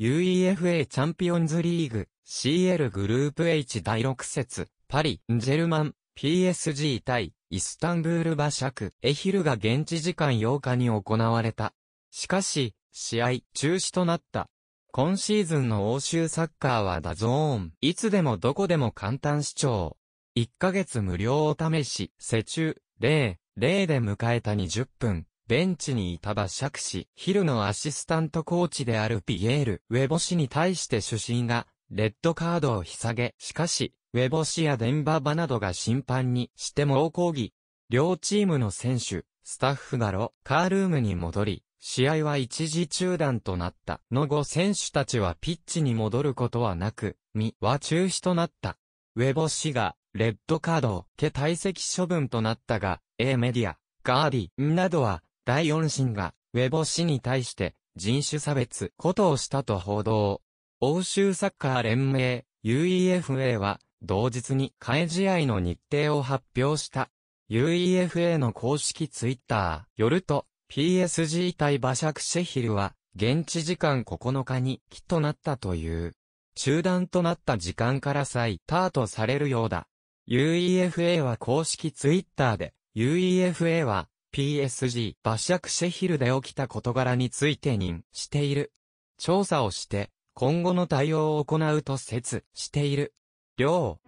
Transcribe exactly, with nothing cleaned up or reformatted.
UEFA チャンピオンズリーグ シーエル グループ H だいろく節、パリ・サンジェルマン ピーエスジー 対イスタンブール・バシャク・エヒルが現地時間ようかに行われた。しかし、試合中止となった。今シーズンの欧州サッカーはダゾーン。いつでもどこでも簡単視聴。いっかげつ無料お試し、施中、ゼロ、ゼロで迎えたにじゅっぷん、ベンチにいたバシャク氏、ヒルのアシスタントコーチであるピエール・ウェボ氏に対して主審が、レッドカードをひさげ、しかし、ウェボ氏やデンババなどが審判にして猛抗議。両チームの選手、スタッフがロッカールームに戻り、試合は一時中断となった。の後選手たちはピッチに戻ることはなく、みは中止となった。ウェボ氏が、レッドカードを受け退席処分となったが、A メディア、ガーディンなどは、だいよん審が、ウェボ氏に対して、人種差別ことをしたと報道。欧州サッカー連盟、UEFA は、同日に替え試合の日程を発表した。UEFA の公式ツイッター、よると、ピーエスジー 対バシャク・シェヒルは、現地時間ここのかに帰となったという。中断となった時間から再スタートされるようだ。UEFA は公式ツイッターで、UEFA は ピーエスジー バシャク・シェヒルで起きた事柄について認している。調査をして、今後の対応を行うと説している。両。